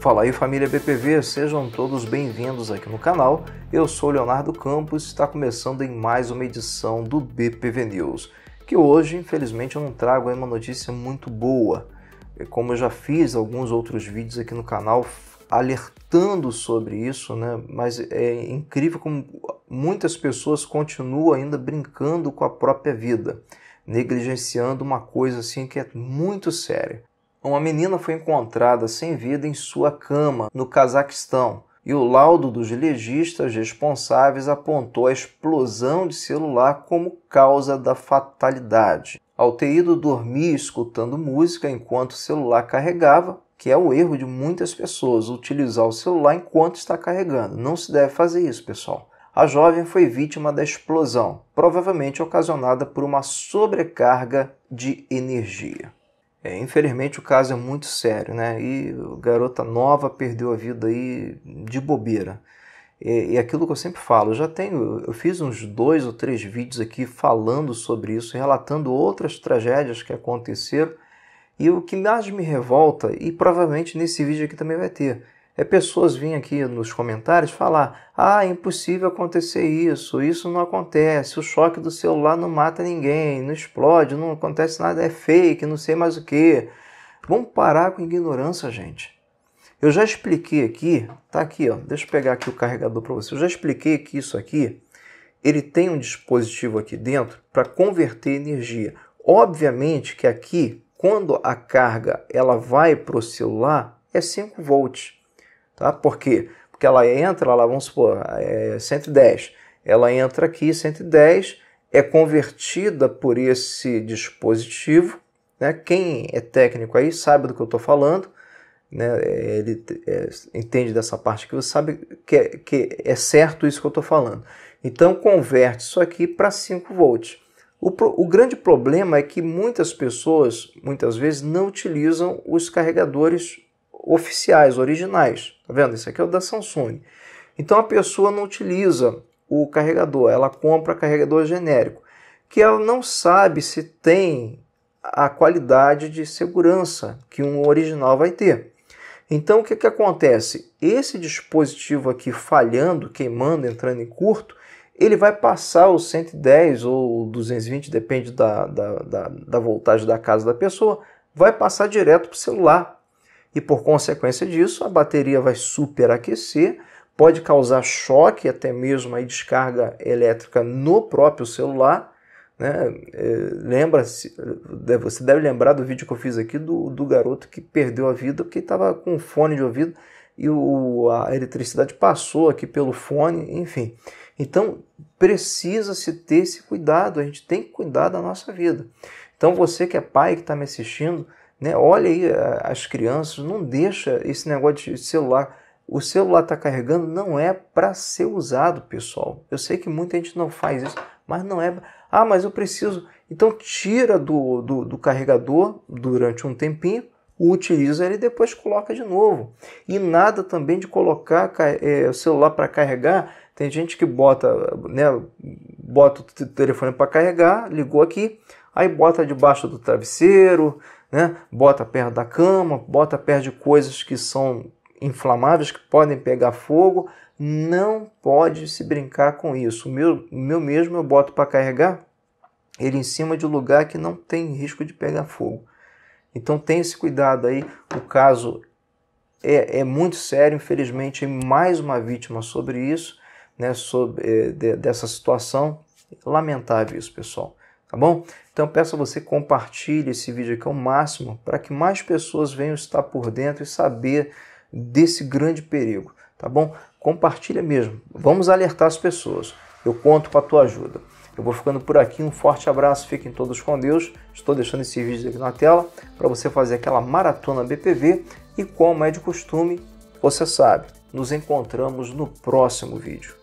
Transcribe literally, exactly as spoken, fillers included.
Fala aí, família B P V, sejam todos bem-vindos aqui no canal. Eu sou Leonardo Campos e está começando em mais uma edição do B P V News, que hoje, infelizmente, eu não trago aí uma notícia muito boa. Como eu já fiz alguns outros vídeos aqui no canal alertando sobre isso, né? Mas é incrível como muitas pessoas continuam ainda brincando com a própria vida, negligenciando uma coisa assim que é muito séria. Uma menina foi encontrada sem vida em sua cama, no Cazaquistão, e o laudo dos legistas responsáveis apontou a explosão de celular como causa da fatalidade. Ao ter ido dormir escutando música enquanto o celular carregava, que é o erro de muitas pessoas, utilizar o celular enquanto está carregando. Não se deve fazer isso, pessoal. A jovem foi vítima da explosão, provavelmente ocasionada por uma sobrecarga de energia. É, infelizmente o caso é muito sério, né? E a garota nova perdeu a vida aí de bobeira. E, e aquilo que eu sempre falo, eu já tenho, eu fiz uns dois ou três vídeos aqui falando sobre isso, relatando outras tragédias que aconteceram. E o que mais me revolta, e provavelmente nesse vídeo aqui também vai ter, é pessoas virem aqui nos comentários falar: ah, é impossível acontecer isso, isso não acontece, o choque do celular não mata ninguém, não explode, não acontece nada, é fake, não sei mais o que. Vamos parar com ignorância, gente. Eu já expliquei aqui, tá aqui, ó, deixa eu pegar aqui o carregador para você. Eu já expliquei que isso aqui, ele tem um dispositivo aqui dentro para converter energia. Obviamente que aqui, quando a carga ela vai para o celular, é cinco volts. Tá? Por quê? Porque ela entra lá, vamos supor, é cento e dez. Ela entra aqui, cento e dez, é convertida por esse dispositivo, né? Quem é técnico aí sabe do que eu estou falando, né? Ele é, entende dessa parte aqui, você sabe que é, que é certo isso que eu estou falando. Então, converte isso aqui para cinco volts. O, pro, o grande problema é que muitas pessoas, muitas vezes, não utilizam os carregadores oficiais, originais, tá vendo? Isso aqui é o da Samsung. Então a pessoa não utiliza o carregador, ela compra carregador genérico, que ela não sabe se tem a qualidade de segurança que um original vai ter. Então o que que acontece? Esse dispositivo aqui falhando, queimando, entrando em curto, ele vai passar os cento e dez ou duzentos e vinte, depende da, da, da, da voltagem da casa da pessoa, vai passar direto para o celular. E por consequência disso, a bateria vai superaquecer, pode causar choque, até mesmo aí descarga elétrica no próprio celular, né? Lembra-se, você deve lembrar do vídeo que eu fiz aqui do, do garoto que perdeu a vida porque estava com fone de ouvido e o, a eletricidade passou aqui pelo fone, enfim. Então precisa-se ter esse cuidado, a gente tem que cuidar da nossa vida. Então você que é pai, que está me assistindo, né? Olha aí as crianças, não deixa esse negócio de celular. O celular está carregando, não é para ser usado, pessoal. Eu sei que muita gente não faz isso, mas não é. Ah, mas eu preciso. Então tira do, do, do carregador durante um tempinho, utiliza ele e depois coloca de novo. E nada também de colocar é, o celular para carregar. Tem gente que bota, né, bota o telefone para carregar, ligou aqui, aí bota debaixo do travesseiro, né? Bota perto da cama, bota perto de coisas que são inflamáveis, que podem pegar fogo. Não pode se brincar com isso. O meu, meu mesmo eu boto para carregar ele em cima de um lugar que não tem risco de pegar fogo. Então tem esse cuidado aí. O caso é, é muito sério, infelizmente, mais uma vítima sobre isso, né? Sobre, é, de, dessa situação. Lamentável isso, pessoal. Tá bom? Então peço a você compartilhe esse vídeo aqui ao máximo para que mais pessoas venham estar por dentro e saber desse grande perigo. Tá bom? Compartilha mesmo. Vamos alertar as pessoas. Eu conto com a tua ajuda. Eu vou ficando por aqui. Um forte abraço. Fiquem todos com Deus. Estou deixando esse vídeo aqui na tela para você fazer aquela maratona B P V. E como é de costume, você sabe, nos encontramos no próximo vídeo.